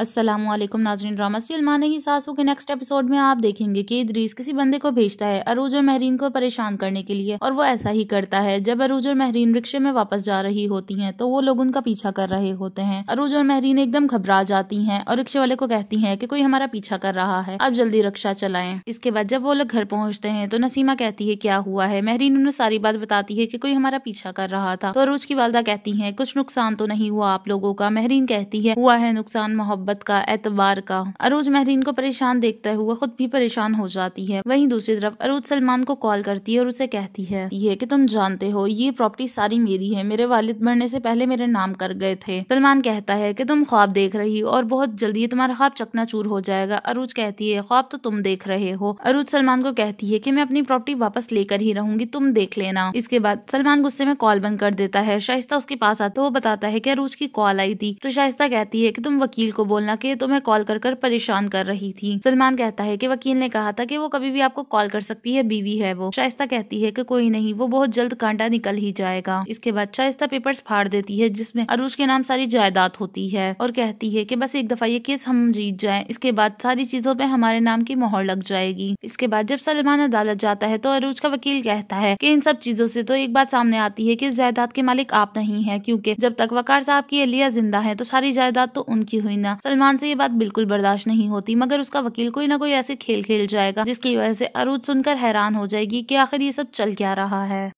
अस्सलामुअलैकुम नाज़रीन, ड्रामा सलमान की सासू के नेक्स्ट एपिसोड में आप देखेंगे कि इद्रीस किसी बंदे को भेजता है अरूज और महरीन को परेशान करने के लिए, और वो ऐसा ही करता है। जब अरूज और महरीन रिक्शे में वापस जा रही होती हैं तो वो लोग उनका पीछा कर रहे होते हैं। अरूज और महरीन एकदम घबरा जाती हैं और रिक्शे वाले को कहती हैं कि कोई हमारा पीछा कर रहा है, आप जल्दी रिक्शा चलाएं। इसके बाद जब वो लोग घर पहुँचते हैं तो नसीमा कहती है क्या हुआ है। महरीन उन्हें सारी बात बताती है कि कोई हमारा पीछा कर रहा था। तो अरूज की वालदा कहती है कुछ नुकसान तो नहीं हुआ आप लोगों का। महरीन कहती है हुआ है नुकसान मोहब्बत का, एतबार का। अरूज महरीन को परेशान देखता हुआ खुद भी परेशान हो जाती है। वहीं दूसरी तरफ अरूज सलमान को कॉल करती है और उसे कहती है ये कि तुम जानते हो ये प्रॉपर्टी सारी मेरी है, मेरे वालिद मरने से पहले मेरे नाम कर गए थे। सलमान कहता है कि तुम ख्वाब देख रही हो और बहुत जल्दी तुम्हारा ख्वाब चकनाचूर हो जाएगा। अरूज कहती है ख्वाब तो तुम देख रहे हो। अरूज सलमान को कहती है कि मैं अपनी प्रॉपर्टी वापस लेकर ही रहूंगी, तुम देख लेना। इसके बाद सलमान गुस्से में कॉल बंद कर देता है। शाइस्ता उसके पास आता है, वो बताता है कि अरूज की कॉल आई थी। तो शाइस्ता कहती है कि तुम वकील को बोलना कि तुम्हें कॉल कर परेशान कर रही थी। सलमान कहता है कि वकील ने कहा था कि वो कभी भी आपको कॉल कर सकती है, बीवी है वो। शाइस्ता कहती है कि कोई नहीं, वो बहुत जल्द कांटा निकल ही जाएगा। इसके बाद शाइस्ता पेपर्स फाड़ देती है जिसमें अरूज के नाम सारी जायदाद होती है और कहती है कि बस एक दफा ये केस हम जीत जाएं, इसके बाद सारी चीजों पे हमारे नाम की मोहर लग जाएगी। इसके बाद जब सलमान अदालत जाता है तो अरूज का वकील कहता है कि इन सब चीजों से तो एक बात सामने आती है कि इस जायदाद के मालिक आप नहीं है, क्योंकि जब तक वकार साहब की अहलिया जिंदा है तो सारी जायदाद तो उनकी हुई। सलमान से ये बात बिल्कुल बर्दाश्त नहीं होती, मगर उसका वकील कोई ना कोई ऐसे खेल खेल जाएगा जिसकी वजह से अरूज सुनकर हैरान हो जाएगी कि आखिर ये सब चल क्या रहा है।